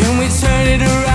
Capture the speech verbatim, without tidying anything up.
Can we turn it around?